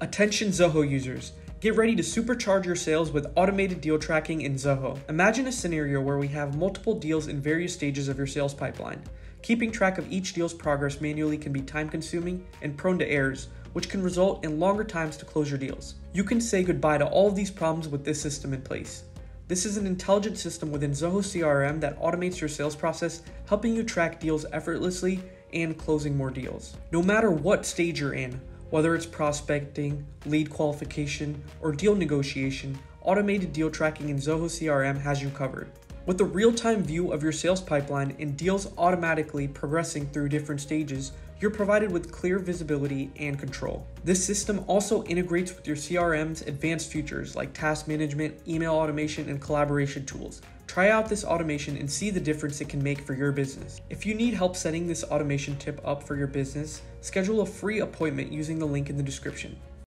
Attention Zoho users, get ready to supercharge your sales with automated deal tracking in Zoho. Imagine a scenario where we have multiple deals in various stages of your sales pipeline. Keeping track of each deal's progress manually can be time-consuming and prone to errors, which can result in longer times to close your deals. You can say goodbye to all of these problems with this system in place. This is an intelligent system within Zoho CRM that automates your sales process, helping you track deals effortlessly and closing more deals. No matter what stage you're in, whether it's prospecting, lead qualification, or deal negotiation, automated deal tracking in Zoho CRM has you covered. With a real-time view of your sales pipeline and deals automatically progressing through different stages, you're provided with clear visibility and control. This system also integrates with your CRM's advanced features like task management, email automation, and collaboration tools. Try out this automation and see the difference it can make for your business. If you need help setting this automation tip up for your business, schedule a free appointment using the link in the description.